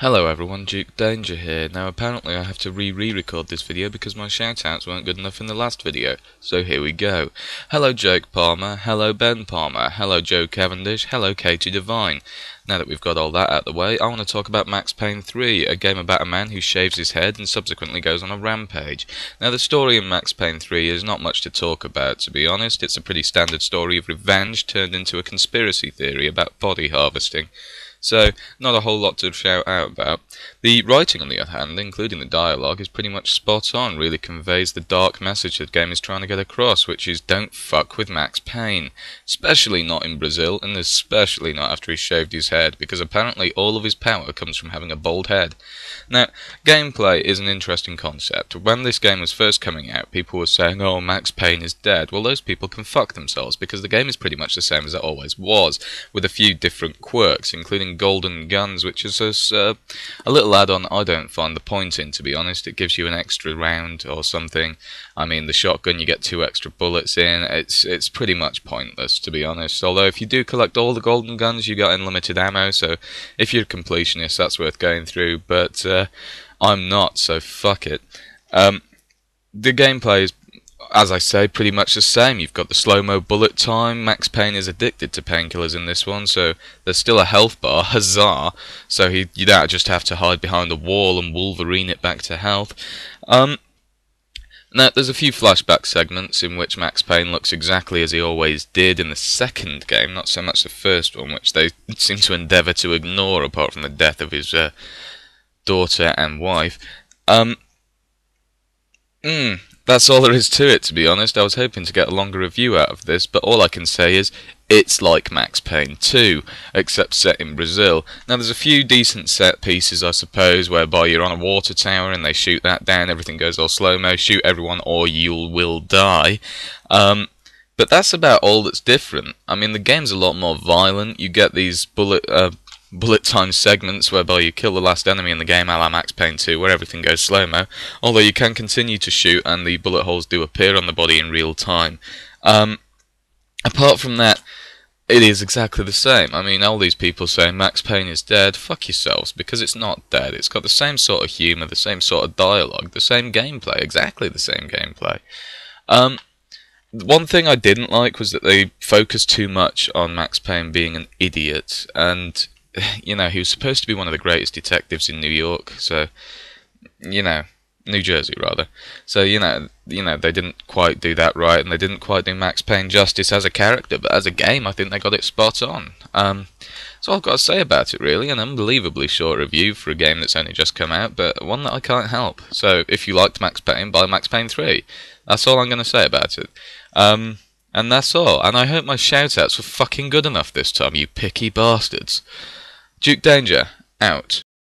Hello everyone, Duke Danger here. Now apparently I have to re-record this video because my shoutouts weren't good enough in the last video, so here we go. Hello Jake Palmer, hello Ben Palmer, hello Joe Cavendish, hello Katie Divine. Now that we've got all that out of the way, I want to talk about Max Payne 3, a game about a man who shaves his head and subsequently goes on a rampage. Now the story in Max Payne 3 is not much to talk about, to be honest. It's a pretty standard story of revenge turned into a conspiracy theory about body harvesting. So, not a whole lot to shout out about. The writing, on the other hand, including the dialogue, is pretty much spot on, really conveys the dark message the game is trying to get across, which is don't fuck with Max Payne. Especially not in Brazil, and especially not after he shaved his head, because apparently all of his power comes from having a bald head. Now, gameplay is an interesting concept. When this game was first coming out, people were saying, oh, Max Payne is dead. Well, those people can fuck themselves, because the game is pretty much the same as it always was, with a few different quirks, including golden guns, which is a little add-on I don't find the point in, to be honest. It gives you an extra round or something. I mean, the shotgun, you get 2 extra bullets in. It's pretty much pointless, to be honest. Although if you do collect all the golden guns, you got unlimited ammo, so if you're a completionist, that's worth going through, but I'm not, so fuck it. The gameplay is, as I say, pretty much the same. You've got the slow-mo bullet time. Max Payne is addicted to painkillers in this one, so there's still a health bar, huzzah, so you don't just have to hide behind a wall and Wolverine it back to health. Now, there's a few flashback segments in which Max Payne looks exactly as he always did in the second game, not so much the first one, which they seem to endeavour to ignore, apart from the death of his daughter and wife. That's all there is to it, to be honest. I was hoping to get a longer review out of this, but all I can say is it's like Max Payne 2, except set in Brazil. Now, there's a few decent set pieces, I suppose, whereby you're on a water tower and they shoot that down, everything goes all slow-mo, shoot everyone or you will die. But that's about all that's different. I mean, the game's a lot more violent. You get these bullet time segments whereby you kill the last enemy in the game, a la Max Payne 2, where everything goes slow-mo, although you can continue to shoot and the bullet holes do appear on the body in real time. Apart from that, it is exactly the same. I mean, all these people saying Max Payne is dead, fuck yourselves, because it's not dead. It's got the same sort of humour, the same sort of dialogue, the same gameplay, exactly the same gameplay. One thing I didn't like was that they focused too much on Max Payne being an idiot, and you know, he was supposed to be one of the greatest detectives in New York, so, you know, New Jersey, rather. So, you know, they didn't quite do that right, and they didn't quite do Max Payne justice as a character, but as a game, I think they got it spot on. That's all I've got to say about it, really. An unbelievably short review for a game that's only just come out, but one that I can't help. So, if you liked Max Payne, buy Max Payne 3. That's all I'm going to say about it. And that's all. And I hope my shoutouts were fucking good enough this time, you picky bastards. Duke Danger, out.